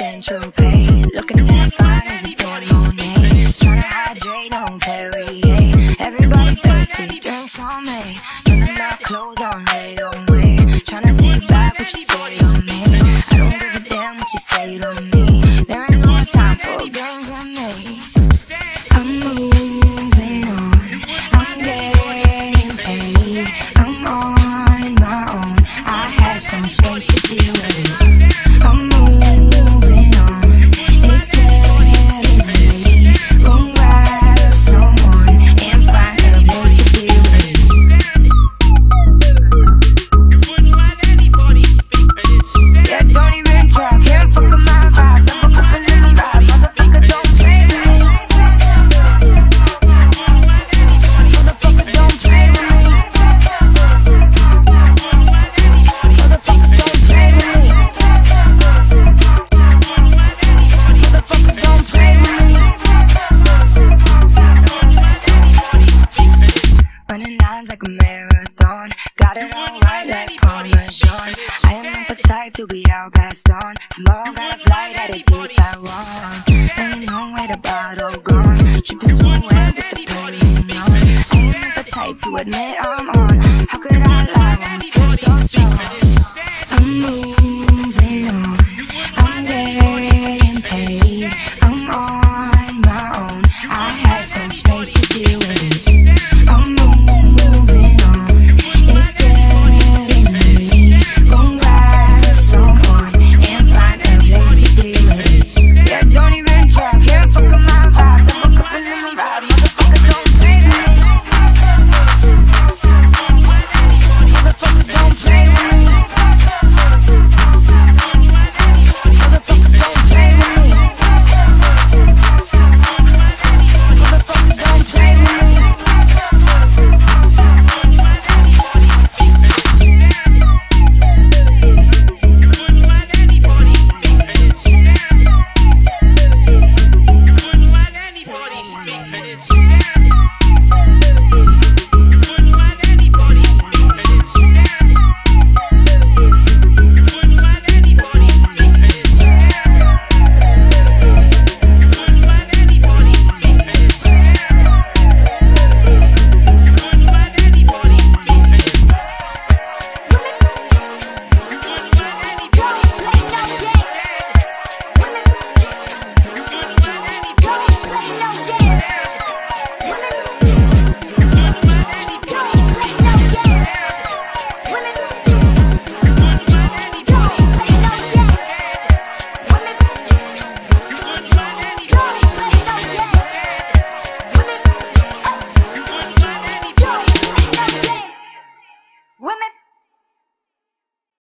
in Saint-Tropez, looking as fine as a Dordogne. Trying to hydrate on Perrier, hey. Everybody thirsty, drinks on me. Turning my clothes on, lay on me. Trying to take back what you say to me. I don't give a damn what you say to me. There ain't no time for games with me. I'm moving on, I'm getting paid, I'm on my own, I had some space to be with. I'm moving on, it's getting late. Go ride with someone and find a place to be with. You wouldn't let anybody speak for this. Yeah, don't even try, can't fuck with my vibe. I'm a couple in the ride, motherfucker don't play with me. Motherfucker don't play with me. Motherfucker don't play with me. Motherfucker don't play with me. Running lines like a marathon, got it all right like Parmesan. I am not the type to be out past dawn. Tomorrow got a flight at a tea Taiwan. Ain't no way the bottle gone. Tripping somewhere with the party on. I am not the type to admit I'm on. How could I lie when I'm so strong?